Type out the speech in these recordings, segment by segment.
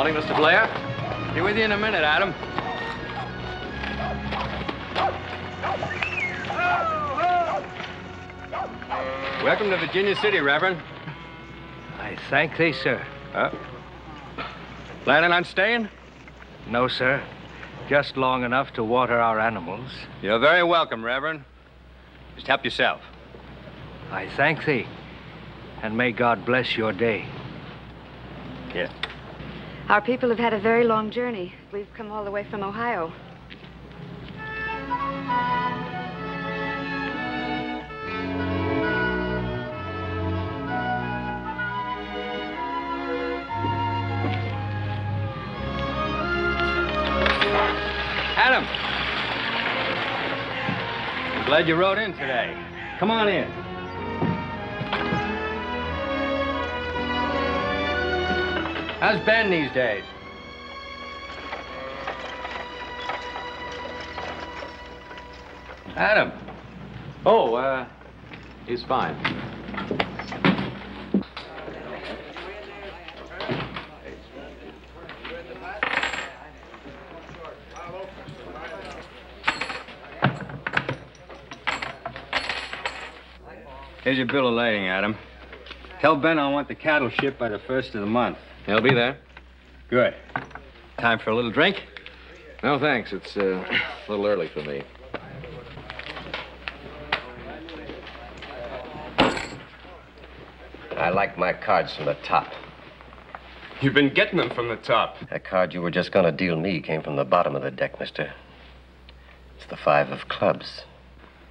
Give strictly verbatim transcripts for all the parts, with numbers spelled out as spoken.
Morning, Mister Blair. Be with you in a minute, Adam. Welcome to Virginia City, Reverend. I thank thee, sir. Huh? Planning on staying? No, sir. Just long enough to water our animals. You're very welcome, Reverend. Just help yourself. I thank thee, and may God bless your day. Yeah. Our people have had a very long journey. We've come all the way from Ohio. Adam! I'm glad you rode in today. Come on in. How's Ben these days? Adam. Oh, uh, he's fine. Here's your bill of lading, Adam. Tell Ben I want the cattle shipped by the first of the month. He'll be there. Good. Time for a little drink? No, thanks. It's uh, a little early for me. I like my cards from the top. You've been getting them from the top. That card you were just going to deal me came from the bottom of the deck, mister. It's the five of clubs.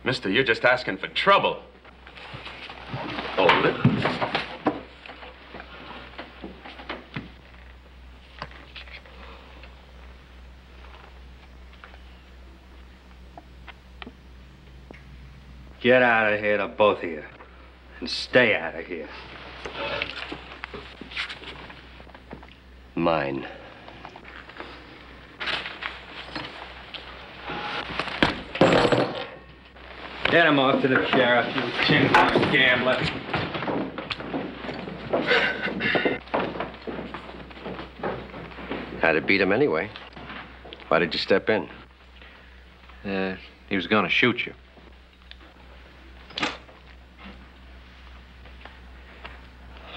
Mister, you're just asking for trouble. Hold it. Get out of here to both of you. And stay out of here. Mine. Get him off to the sheriff, you tin-horn gambler. Had to beat him anyway. Why did you step in? Uh, he was gonna shoot you.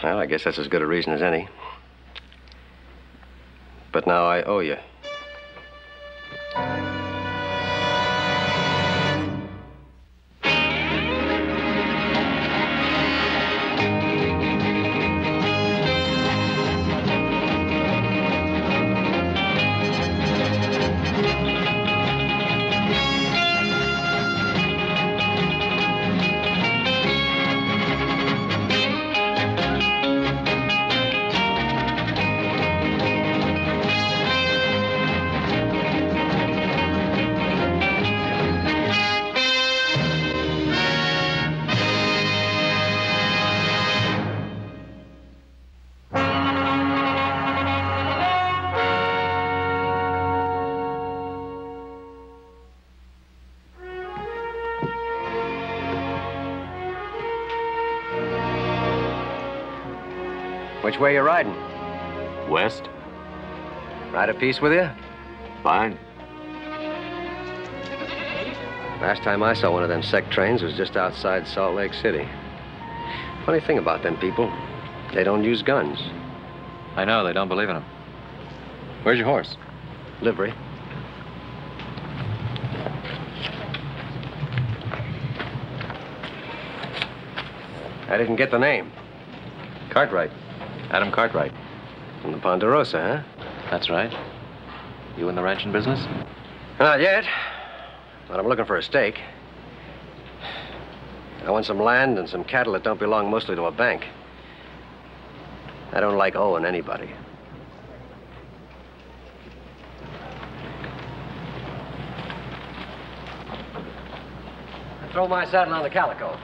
Well, I guess that's as good a reason as any. But now I owe you. Which way you riding? West. Ride a piece with you? Fine. Last time I saw one of them sec trains was just outside Salt Lake City. Funny thing about them people, they don't use guns. I know, they don't believe in them. Where's your horse? Livery. I didn't get the name. Cartwright. Adam Cartwright. From the Ponderosa, huh? That's right. You in the ranching business? Not yet. But I'm looking for a stake. I want some land and some cattle that don't belong mostly to a bank. I don't like owing anybody. I throw my saddle on the calico.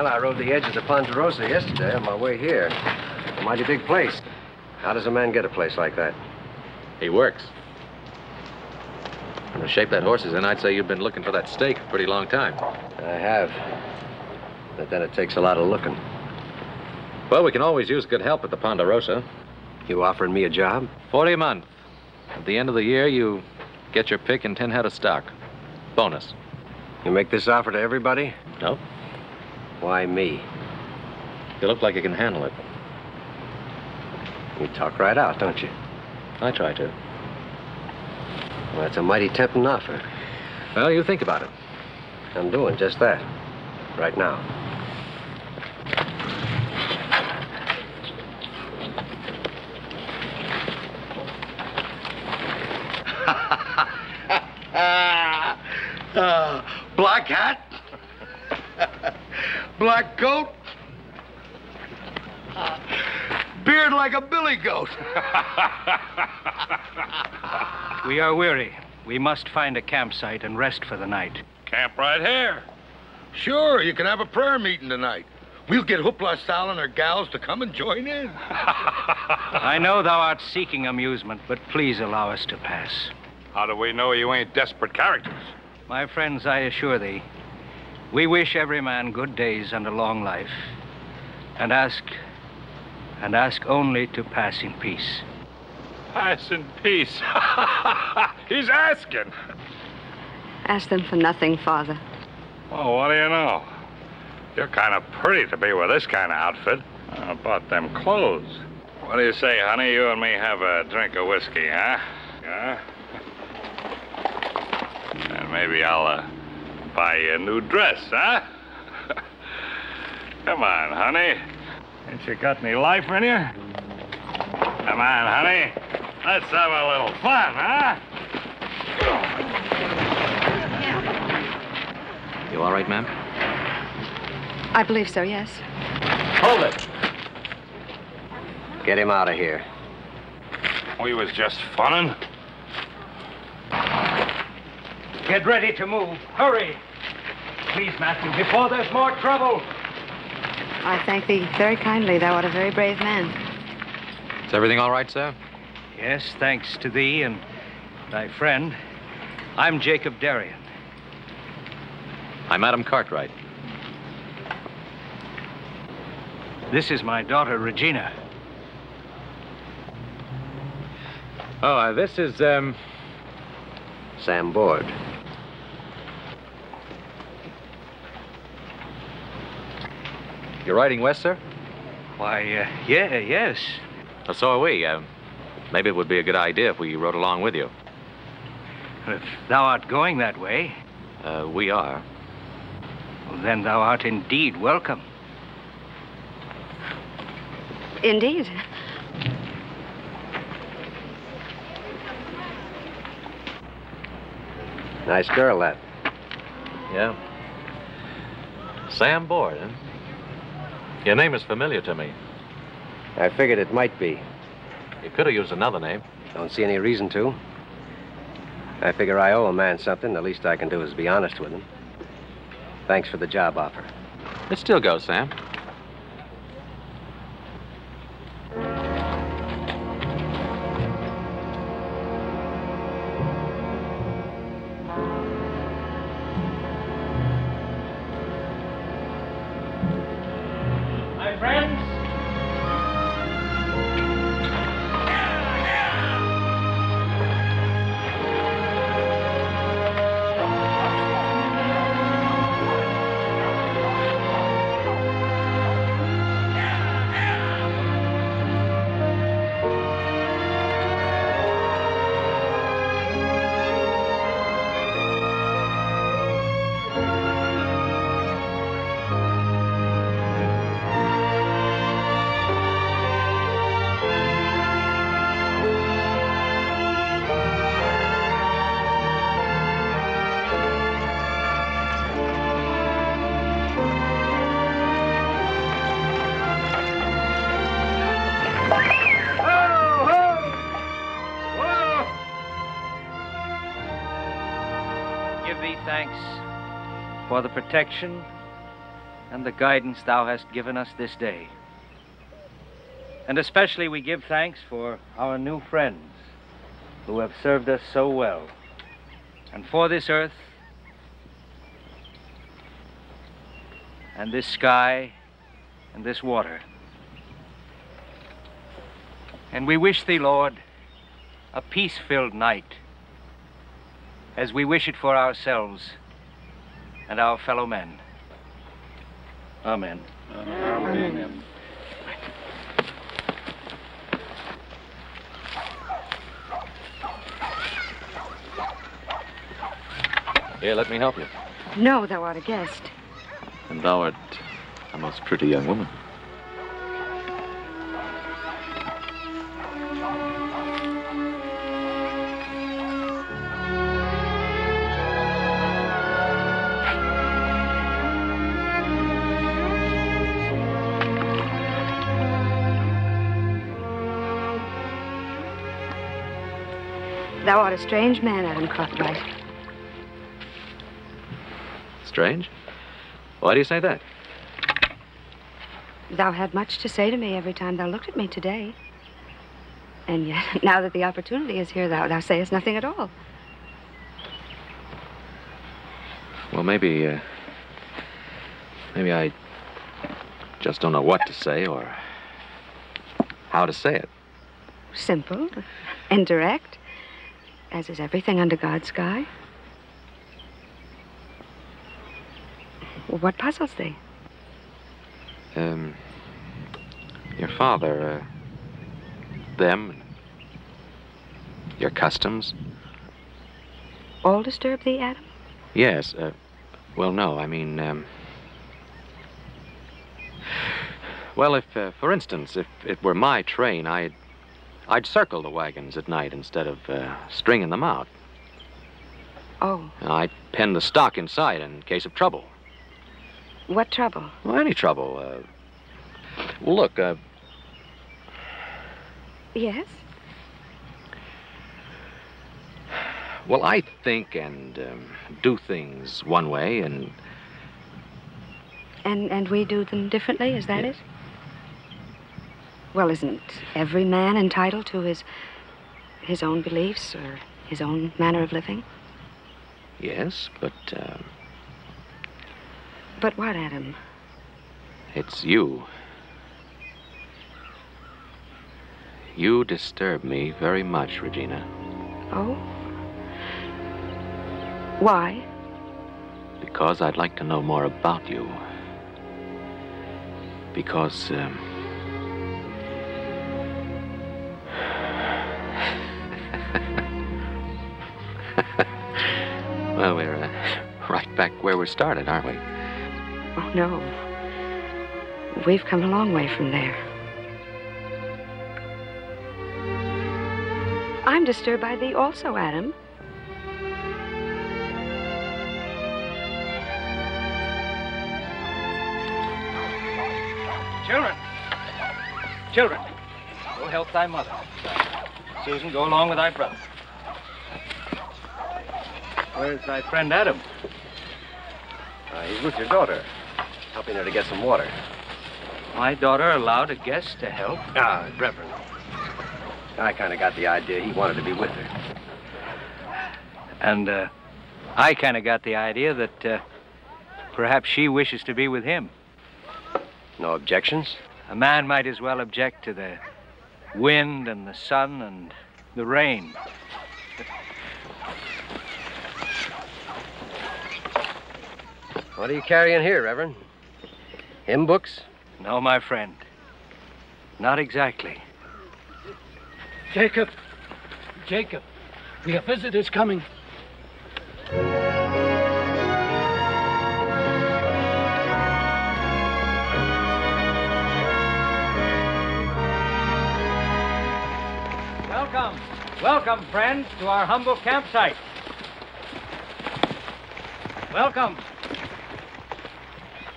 Well, I rode the edge of the Ponderosa yesterday on my way here. A mighty big place. How does a man get a place like that? He works. From the shape that horse is in, I'd say you've been looking for that stake a pretty long time. I have. But then it takes a lot of looking. Well, we can always use good help at the Ponderosa. You offering me a job? forty a month. At the end of the year, you get your pick and ten head of stock. Bonus. You make this offer to everybody? No. Why me? You look like you can handle it. You talk right out, don't you? I try to. Well, that's a mighty tempting offer. Well, you think about it. I'm doing just that. Right now. uh, black hat? Black coat? Beard like a billy goat. We are weary. We must find a campsite and rest for the night. Camp right here. Sure, you can have a prayer meeting tonight. We'll get Hoopla Sal and her gals to come and join in. I know thou art seeking amusement, but please allow us to pass. How do we know you ain't desperate characters? My friends, I assure thee, we wish every man good days and a long life, and ask, and ask only to pass in peace. Pass in peace? He's asking. Ask them for nothing, Father. Well, what do you know? You're kind of pretty to be with this kind of outfit. I bought them clothes. What do you say, honey? You and me have a drink of whiskey, huh? Yeah? And maybe I'll uh, buy you a new dress, huh? Come on, honey. Ain't you got any life in you? Come on, honey. Let's have a little fun, huh? You all right, ma'am? I believe so, yes. Hold it! Get him out of here. We was just funnin'. Get ready to move. Hurry! Please, Matthew, before there's more trouble. I thank thee very kindly. Thou art a very brave man. Is everything all right, sir? Yes, thanks to thee and thy friend. I'm Jacob Darien. I'm Adam Cartwright. This is my daughter, Regina. Oh, uh, this is, um... Sam Bond. You're riding west, sir? Why, uh, yeah, yes. Well, so are we. Uh, maybe it would be a good idea if we rode along with you. If thou art going that way... Uh, we are. Then thou art indeed welcome. Indeed. Nice girl, that. Yeah. Sam Bond, huh? Your name is familiar to me. I figured it might be. You could have used another name. Don't see any reason to. I figure I owe a man something. The least I can do is be honest with him. Thanks for the job offer. It still goes, Sam. My friends. For the protection and the guidance thou hast given us this day. And especially we give thanks for our new friends who have served us so well. And for this earth and this sky and this water. And we wish thee, Lord, a peace-filled night, as we wish it for ourselves and our fellow men. Amen. Amen. Amen. Here, let me help you. No, thou art a guest. And thou art a most pretty young woman. Thou art a strange man, Adam Cartwright. Strange? Why do you say that? Thou had much to say to me every time thou looked at me today. And yet, now that the opportunity is here, thou, thou sayest nothing at all. Well, maybe, uh, maybe I just don't know what to say or how to say it. Simple and direct. As is everything under God's sky. Well, what puzzles thee? Um, your father, uh, them, your customs. All disturb thee, Adam? Yes, uh, well, no, I mean, um... Well, if, uh, for instance, if it were my train, I'd... I'd circle the wagons at night instead of uh, stringing them out. Oh. And I'd pen the stock inside in case of trouble. What trouble? Well, any trouble. Uh, well, look, uh... Yes? Well, I think and um, do things one way and... And and we do them differently, is that yeah. it? Well, isn't every man entitled to his his own beliefs or his own manner of living? Yes, but... Uh, but what, Adam? It's you. You disturb me very much, Regina. Oh? Why? Because I'd like to know more about you. Because... Um, Well, we're uh, right back where we started, aren't we? Oh, no. We've come a long way from there. I'm disturbed by thee also, Adam. Children! Children! Go help thy mother. Susan, go along with thy brother. Where's thy friend Adam? Uh, he's with your daughter, helping her to get some water. My daughter allowed a guest to help? Ah, Reverend. I kind of got the idea he wanted to be with her. And uh, I kind of got the idea that uh, perhaps she wishes to be with him. No objections? A man might as well object to the wind and the sun and the rain. What are you carrying here, Reverend? Hymn books? No, my friend. Not exactly. Jacob! Jacob! We have visitors coming. Welcome! Welcome, friends, to our humble campsite. Welcome!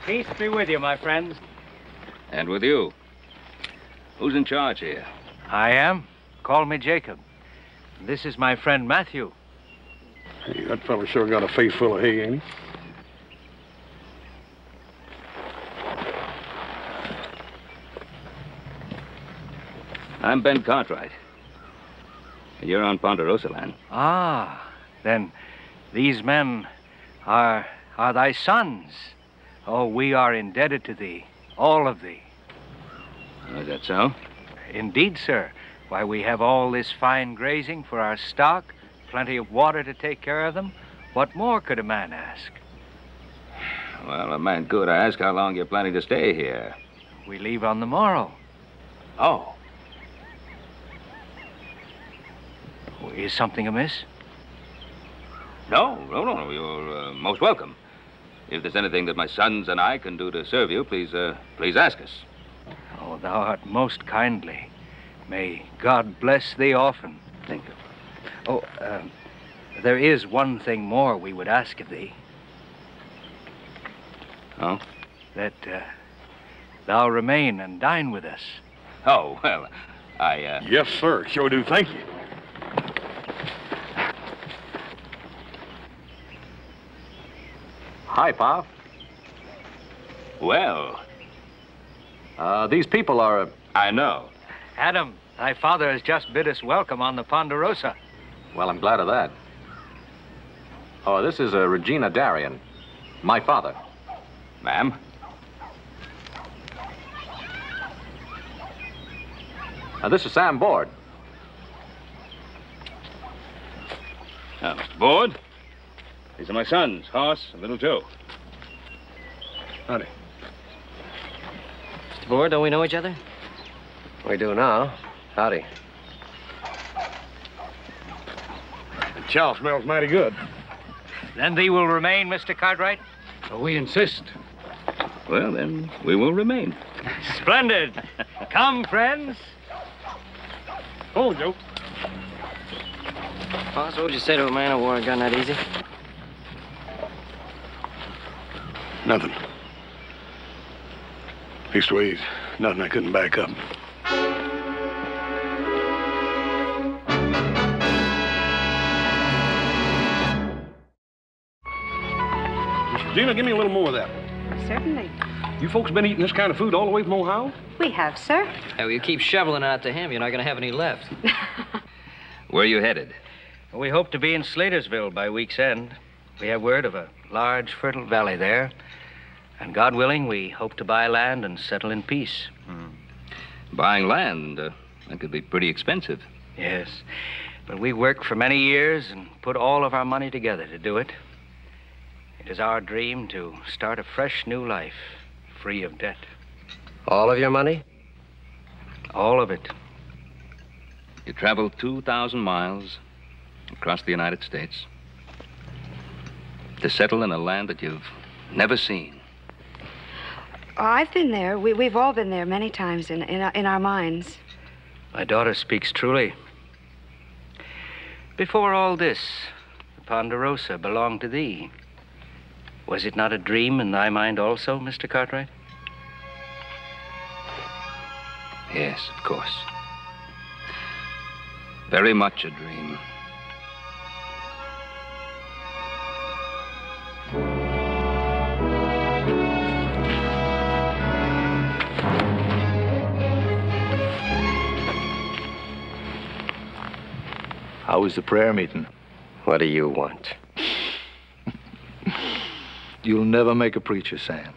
Peace be with you, my friends. And with you. Who's in charge here? I am. Call me Jacob. This is my friend Matthew. Hey, that fellow sure got a face full of hay, ain't he? I'm Ben Cartwright. And you're on Ponderosa land. Ah, then these men are, are thy sons. Oh, we are indebted to thee, all of thee. Is that so? Indeed, sir. Why, we have all this fine grazing for our stock, plenty of water to take care of them. What more could a man ask? Well, a man could ask how long you're planning to stay here. We leave on the morrow. Oh. Oh, is something amiss? No, no, no, no. You're uh, most welcome. If there's anything that my sons and I can do to serve you, please, uh, please ask us. Oh, thou art most kindly. May God bless thee often. Thank you. Oh, uh, there is one thing more we would ask of thee. Oh? That uh, thou remain and dine with us. Oh, well, I, uh... Yes, sir. Sure do. Thank you. Hi, Pop. Well. Uh, these people are... Uh, I know. Adam, thy father has just bid us welcome on the Ponderosa. Well, I'm glad of that. Oh, this is uh, Regina Darien, my father. Ma'am? Uh, this is Sam Bond. Uh, Bond? These are my sons, Hoss and Little Joe. Howdy. Mister Boer, don't we know each other? We do now. Howdy. The chow smells mighty good. Then thee will remain, Mister Cartwright? So we insist. Well, then, we will remain. Splendid. Come, friends. Oh, Joe. Hoss, what would you say to a man who wore a gun that easy? Nothing. Leastways, nothing I couldn't back up. Gina, give me a little more of that. Certainly. You folks been eating this kind of food all the way from Ohio? We have, sir. Hey, well, you keep shoveling out to him. You're not going to have any left. Where are you headed? We hope to be in Slatersville by week's end. We have word of a large, fertile valley there. And God willing, we hope to buy land and settle in peace. Mm. Buying land, uh, that could be pretty expensive. Yes, but we worked for many years and put all of our money together to do it. It is our dream to start a fresh new life, free of debt. All of your money? All of it. You traveled two thousand miles across the United States to settle in a land that you've never seen. Oh, I've been there. We, we've all been there many times in, in, in our minds. My daughter speaks truly. Before all this, the Ponderosa belonged to thee. Was it not a dream in thy mind also, Mister Cartwright? Yes, of course. Very much a dream. How was the prayer meeting? What do you want? You'll never make a preacher, Sam.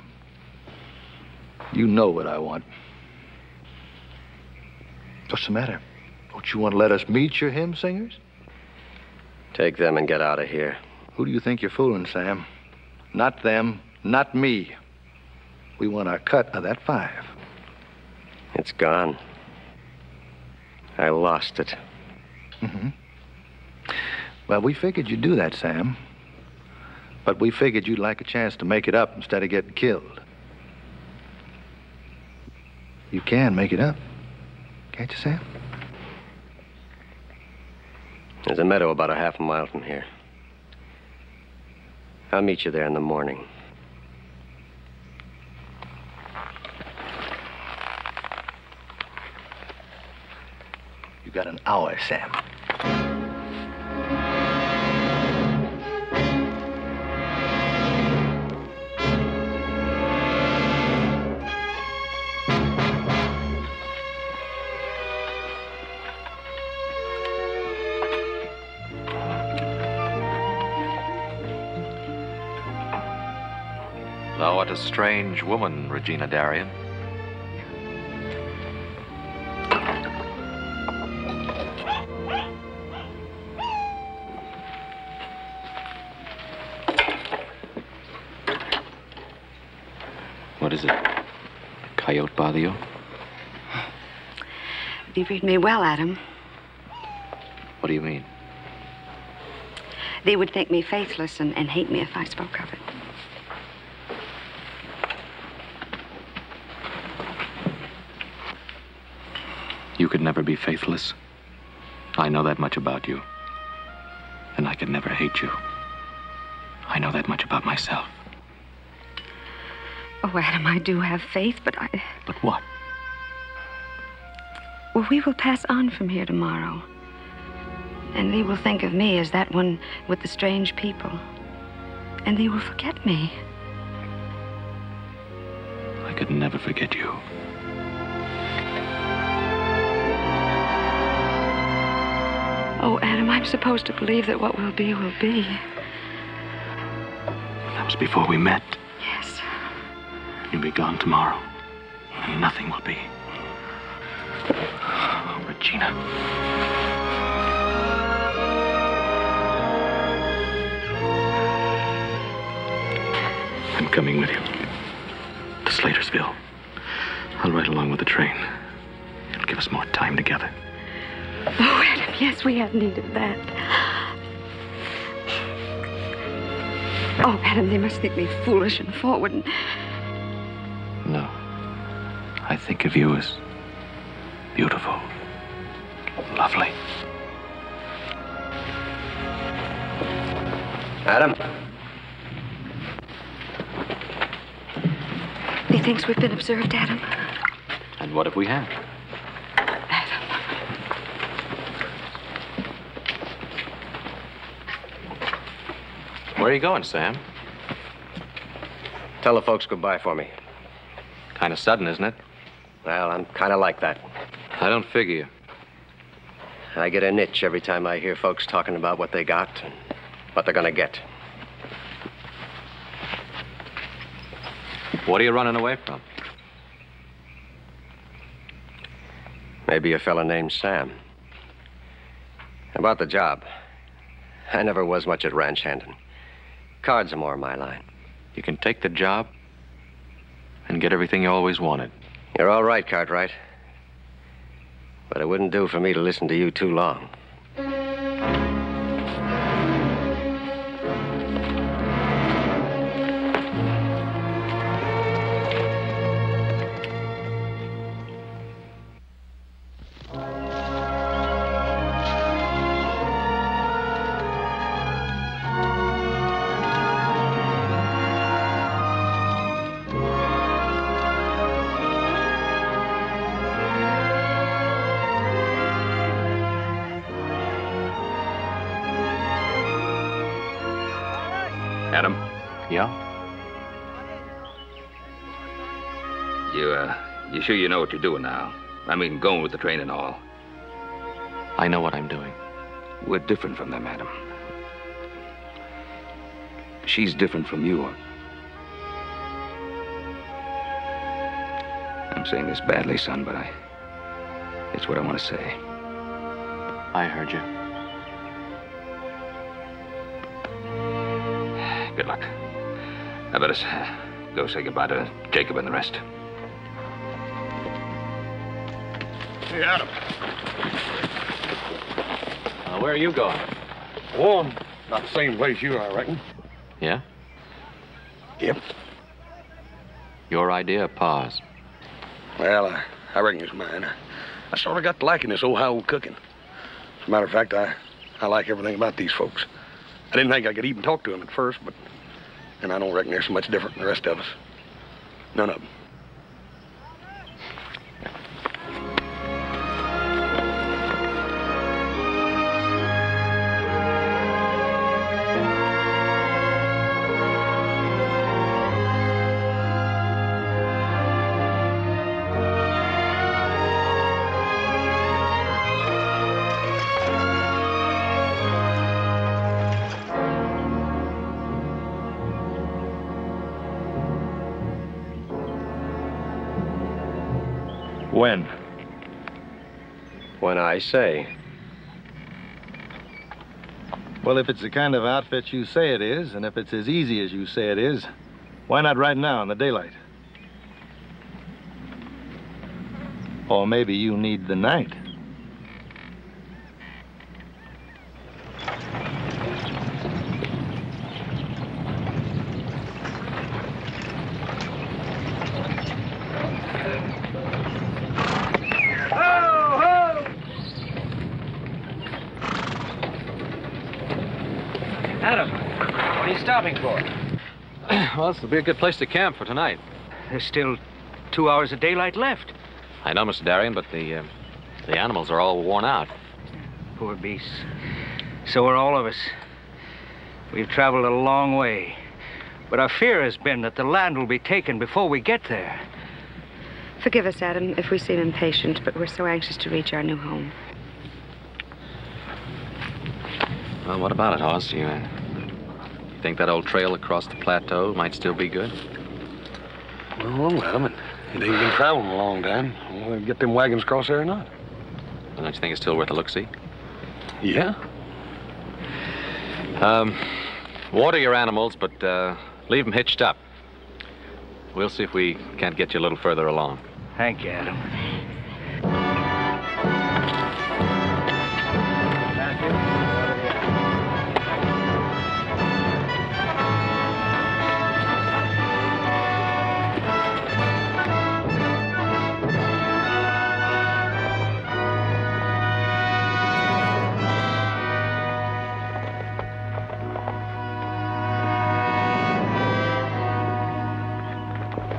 You know what I want. What's the matter? Don't you want to let us meet your hymn singers? Take them and get out of here. Who do you think you're fooling, Sam? Not them, not me. We want our cut of that five. It's gone. I lost it. Mm-hmm. Well, we figured you'd do that, Sam. But we figured you'd like a chance to make it up instead of getting killed. You can make it up, can't you, Sam? There's a meadow about a half a mile from here. I'll meet you there in the morning. You got an hour, Sam. Thou art a strange woman, Regina Darien. is it? A coyote bother you? You've read me well, Adam. What do you mean? They would think me faithless and, and hate me if I spoke of it. You could never be faithless. I know that much about you. And I could never hate you. I know that much about myself. Oh, Adam, I do have faith, but I... But what? Well, we will pass on from here tomorrow. And they will think of me as that one with the strange people. And they will forget me. I could never forget you. Oh, Adam, I'm supposed to believe that what will be will be. That was before we met. Yes. You'll be gone tomorrow. And nothing will be. Oh, Regina. I'm coming with you to Slatersville. I'll ride along with the train. It'll give us more time together. Oh, Adam, yes, we have need of that. Oh, Adam, they must think me foolish and forward. And... No. I think of you as beautiful, lovely. Adam. He thinks we've been observed, Adam. And what if we have? Adam. Where are you going, Sam? Tell the folks goodbye for me. Kind of sudden, isn't it? Well, I'm kind of like that. I don't figure you. I get an itch every time I hear folks talking about what they got and what they're going to get. What are you running away from? Maybe a fella named Sam. About the job. I never was much at ranch handing. Cards are more my line. You can take the job and get everything you always wanted. You're all right, Cartwright. But it wouldn't do for me to listen to you too long. Sure you know what you're doing now. I mean, going with the train and all. I know what I'm doing. We're different from them, Adam. She's different from you. I'm saying this badly, son, but I... It's what I want to say. I heard you. Good luck. I better go say goodbye to Jacob and the rest. Hey, Adam. Uh, where are you going? Oh, I'm about the same place you are, I reckon. Yeah? Yep. Your idea, Pa's? Well, I, I reckon it's mine. I, I sort of got to liking this Ohio cooking. As a matter of fact, I, I like everything about these folks. I didn't think I could even talk to them at first, but... And I don't reckon they're so much different than the rest of us. None of them. When? When I say. Well, if it's the kind of outfit you say it is, and if it's as easy as you say it is, why not right now in the daylight? Or maybe you need the night. Well, this will be a good place to camp for tonight. There's still two hours of daylight left. I know, Mister Darien, but the, uh, the animals are all worn out. Poor beasts. So are all of us. We've traveled a long way. But our fear has been that the land will be taken before we get there. Forgive us, Adam, if we seem impatient, but we're so anxious to reach our new home. Well, what about it, Hoss? You, uh... think that old trail across the plateau might still be good? Well, Adam, it ain't been traveling a long time. We'll get them wagons across there or not. Well, don't you think it's still worth a look-see? Yeah. Um, water your animals, but uh, leave them hitched up. We'll see if we can't get you a little further along. Thank you, Adam.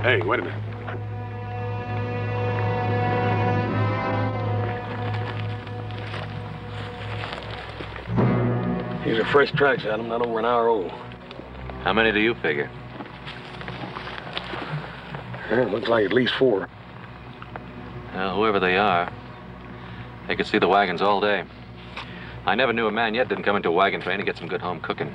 Hey, wait a minute. These are fresh tracks, Adam, not over an hour old. How many do you figure? Well, it looks like at least four. Well, whoever they are, they could see the wagons all day. I never knew a man yet didn't come into a wagon train to get some good home cooking.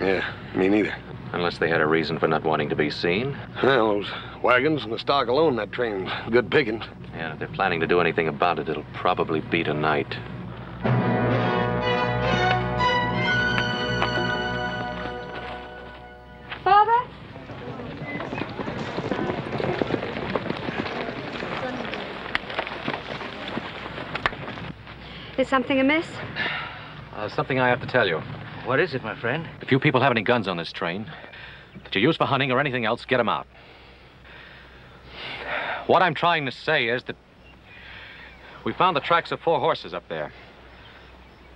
Yeah, me neither. Unless they had a reason for not wanting to be seen. Well, those wagons and the stock alone, that train's good pickings. Yeah, if they're planning to do anything about it, it'll probably be tonight. Father? Is something amiss? Uh, something I have to tell you. What is it, my friend? If you people have any guns on this train that you use for hunting or anything else, get them out. What I'm trying to say is that we found the tracks of four horses up there.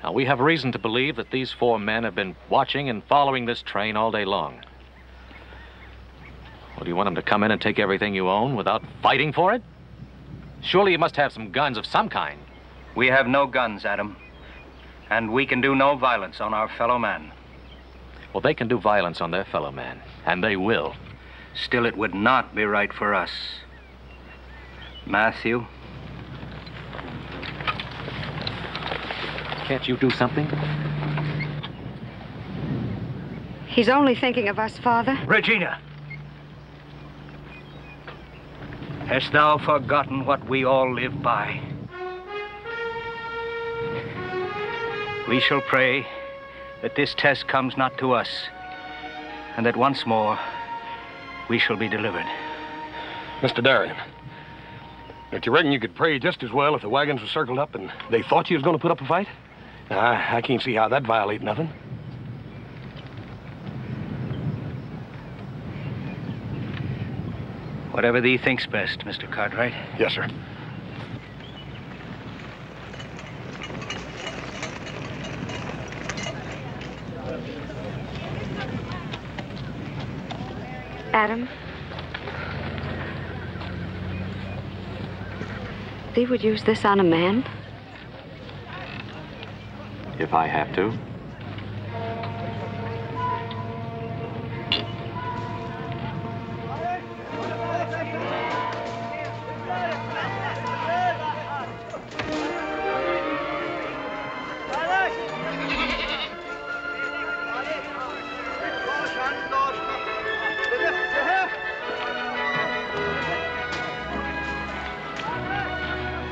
Now, we have reason to believe that these four men have been watching and following this train all day long. Well, do you want them to come in and take everything you own without fighting for it? Surely you must have some guns of some kind. We have no guns, Adam. And we can do no violence on our fellow man. Well, they can do violence on their fellow man, and they will. Still, it would not be right for us. Matthew? Can't you do something? He's only thinking of us, Father. Regina! Hast thou forgotten what we all live by? We shall pray that this test comes not to us, and that once more we shall be delivered. Mister Darien, don't you reckon you could pray just as well if the wagons were circled up and they thought you was going to put up a fight? I, I can't see how that violates nothing. Whatever thee thinks best, Mister Cartwright. Yes, sir. Adam, thee would use this on a man? If I have to.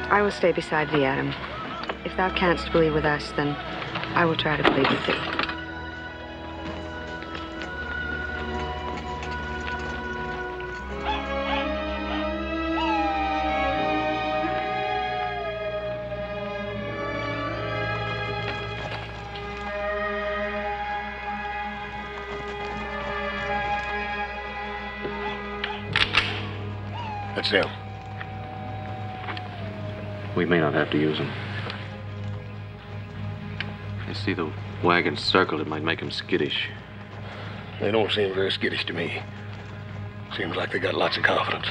I will stay beside thee, Adam. If thou canst believe with us, then I will try to believe with thee. That's them. We may not have to use them. I see the wagon circled. It might make them skittish. They don't seem very skittish to me. Seems like they got lots of confidence.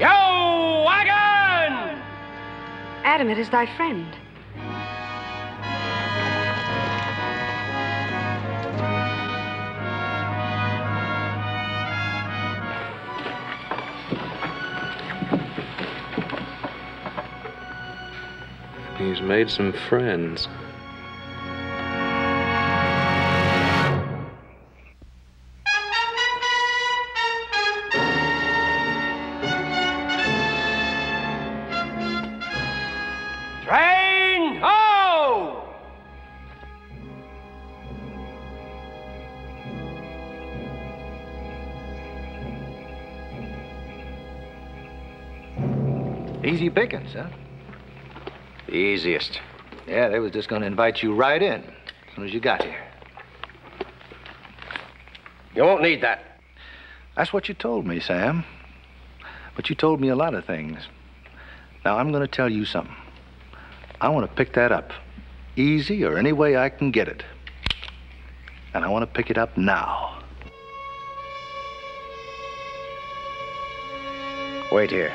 Yo, wagon! Adam, it is thy friend. He's made some friends. Train ho! Easy pickings, huh? The easiest. Yeah, they was just gonna invite you right in as soon as you got here. You won't need that. That's what you told me, Sam. But you told me a lot of things. Now, I'm gonna tell you something. I wanna pick that up. Easy or any way I can get it. And I wanna pick it up now. Wait here.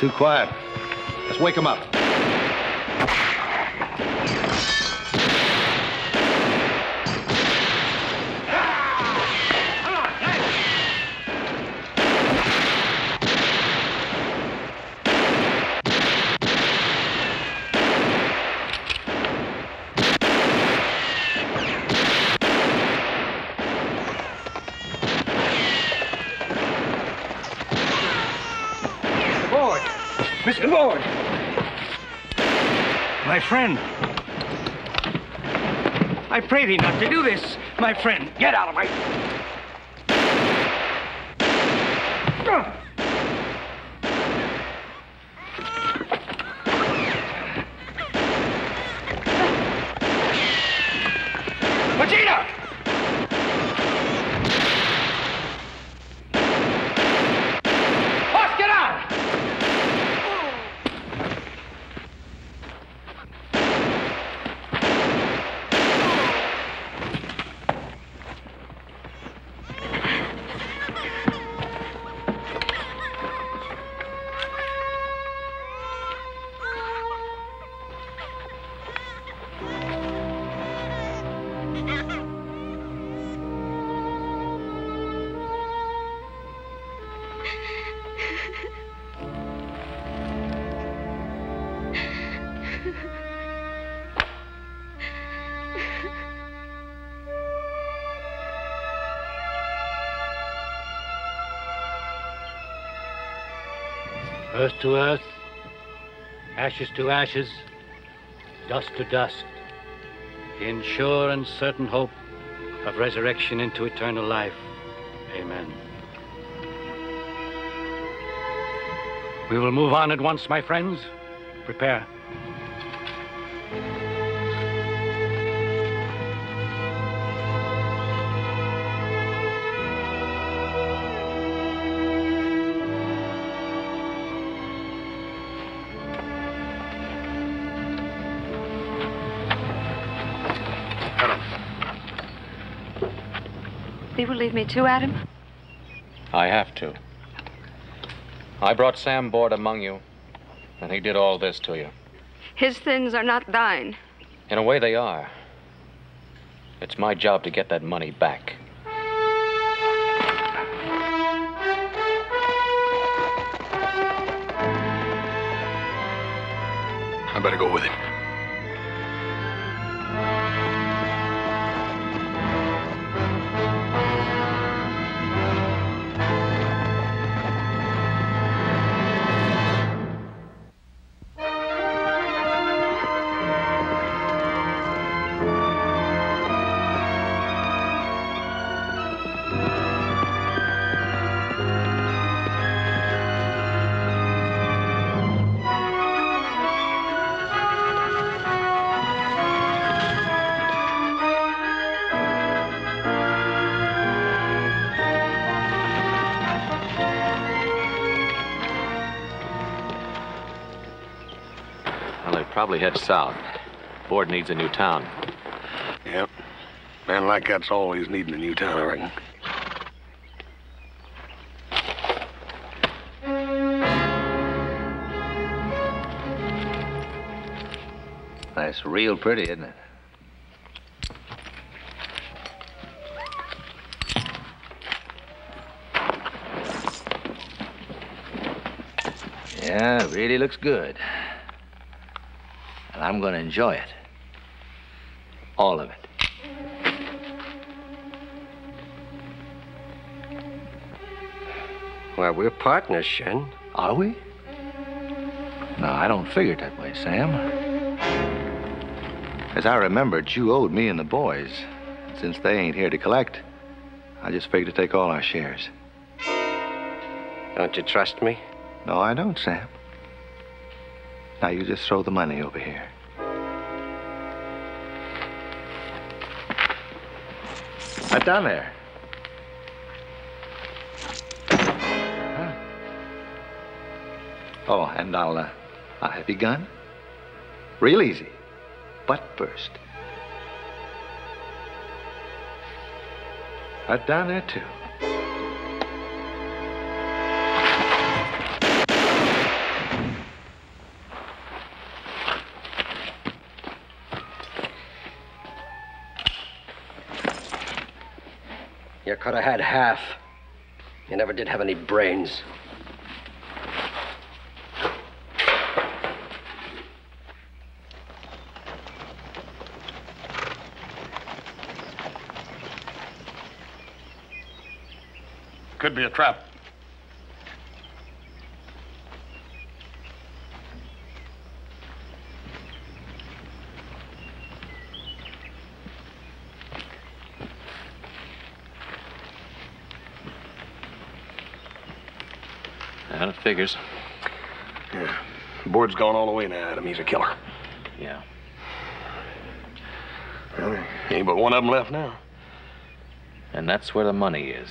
Too quiet. Let's wake him up. Friend, I pray thee not to do this, my friend. Get out of my... Regina! Horse, get out! Earth to earth, ashes to ashes, dust to dust, in sure and certain hope of resurrection into eternal life. Amen. We will move on at once, my friends. Prepare. You will leave me too, Adam? I have to. I brought Sam Bond among you, and he did all this to you. His sins are not thine. In a way, they are. It's my job to get that money back. I better go with him. Probably head south. Ford needs a new town. Yep. Man like that's always needing a new town, I reckon. That's real pretty, isn't it? Yeah, it really looks good. And I'm going to enjoy it. All of it. Well, we're partners, Shen. Are we? No, I don't figure it that way, Sam. As I remembered, you owed me and the boys. Since they ain't here to collect, I just figured to take all our shares. Don't you trust me? No, I don't, Sam. Now you just throw the money over here. Right down there. Oh, and I'll, uh, I'll have you gun. Real easy. Butt first. Right down there, too. You could have had half. You never did have any brains. Could be a trap. Well, it figures. Yeah. Board's gone all the way now, Adam. He's a killer. Yeah. Well, ain't but one of them left now. And that's where the money is.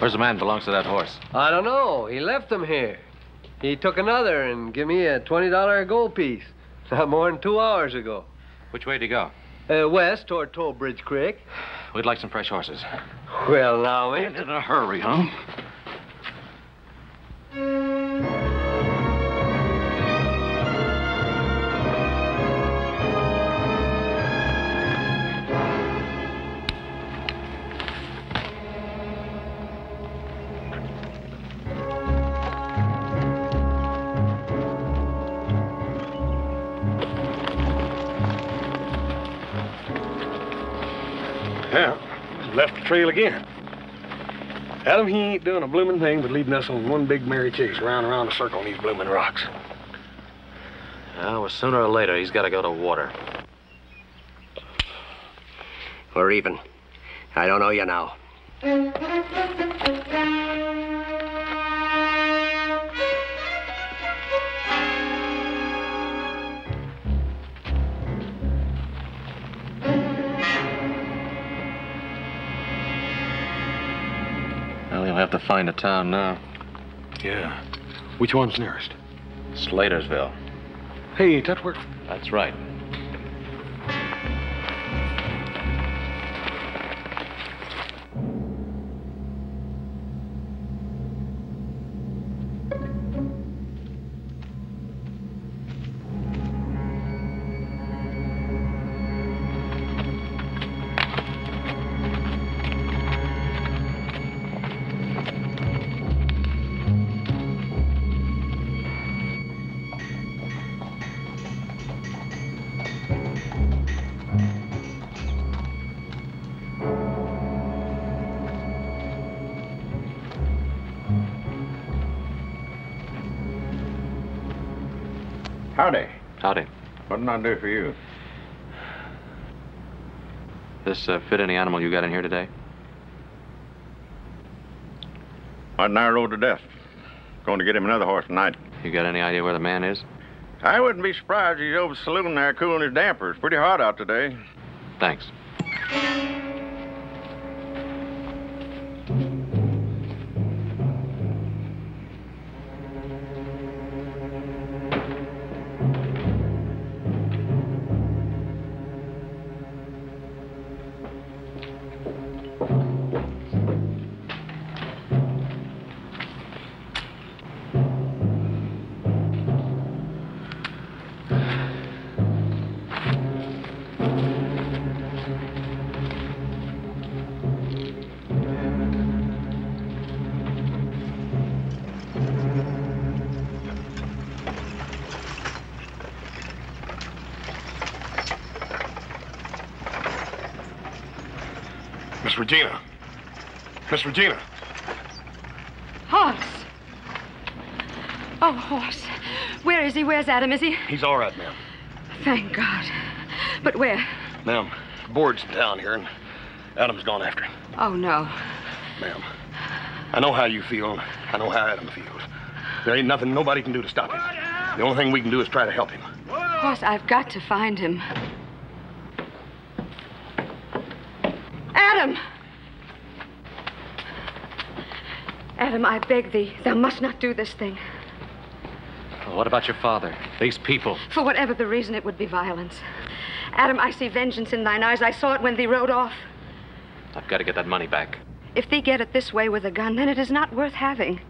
Where's the man belongs to that horse? I don't know. He left him here. He took another and gave me a twenty dollar gold piece. Not more than two hours ago. Which way did he go? Uh, west toward Toll Bridge Creek. We'd like some fresh horses. Well, now, ain't in a hurry, huh? Trail again. Adam, he ain't doing a blooming thing but leading us on one big merry chase round and round a circle on these blooming rocks. Well, sooner or later, he's got to go to water. We're even. I don't know you now. Have to find a town now. Yeah. Which one's nearest? Slatersville. Hey, Tetworth. That's right. Howdy. Howdy. What can I do for you? This uh, fit any animal you got in here today? Right now I rode to death. Going to get him another horse tonight. You got any idea where the man is? I wouldn't be surprised if he's over the saloon there cooling his damper. It's pretty hot out today. Thanks. Miss Regina. Miss Regina. Horse. Oh, horse. Where is he? Where's Adam? Is he? He's all right, ma'am. Thank God. But where? Ma'am, Board's down here, and Adam's gone after him. Oh, no. Ma'am, I know how you feel. I know how Adam feels. There ain't nothing nobody can do to stop him. The only thing we can do is try to help him. Horse, I've got to find him. Adam! Adam, I beg thee, thou must not do this thing. Well, what about your father? These people? For whatever the reason, it would be violence. Adam, I see vengeance in thine eyes. I saw it when thee rode off. I've got to get that money back. If thee get it this way with a gun, then it is not worth having.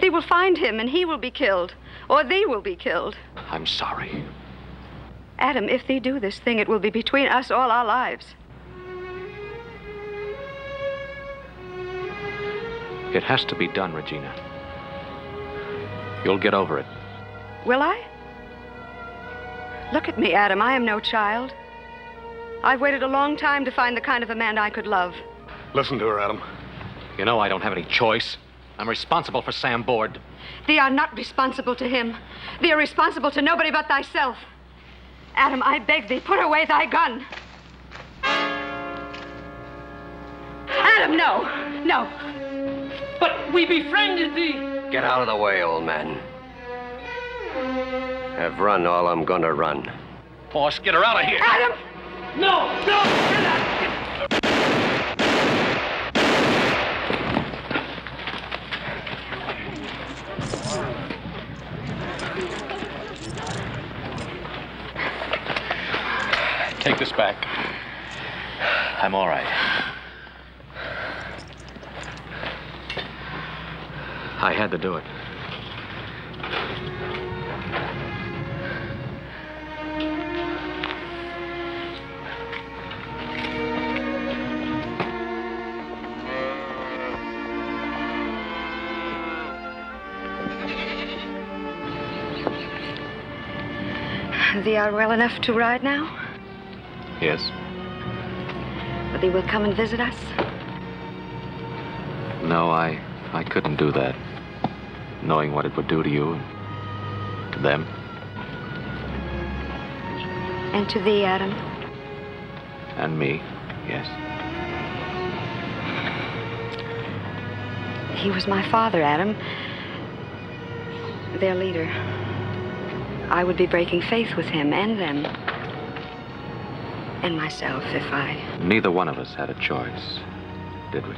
Thee will find him, and he will be killed. Or thee will be killed. I'm sorry. Adam, if thee do this thing, it will be between us all our lives. It has to be done, Regina. You'll get over it. Will I? Look at me, Adam. I am no child. I've waited a long time to find the kind of a man I could love. Listen to her, Adam. You know I don't have any choice. I'm responsible for Sam Bond. Thee are not responsible to him. Thee are responsible to nobody but thyself. Adam, I beg thee, put away thy gun. Adam, no. No. But we befriended thee. Get out of the way, old man. I've run all I'm gonna run. Boss, get her out of here. Adam! No, no, get out! Take this back. I'm all right. I had to do it. Thee are well enough to ride now? Yes. But thee will come and visit us? No, I, I couldn't do that. Knowing what it would do to you, and to them. And to thee, Adam. And me, yes. He was my father, Adam. Their leader. I would be breaking faith with him and them. And myself, if I... Neither one of us had a choice, did we?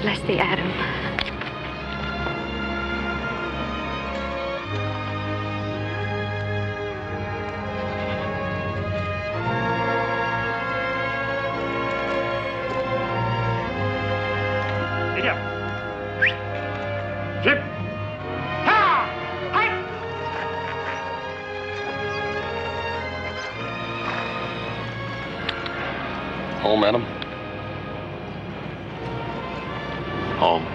Bless thee, Adam. Zip. Ha! Hi! Home, Adam. Home.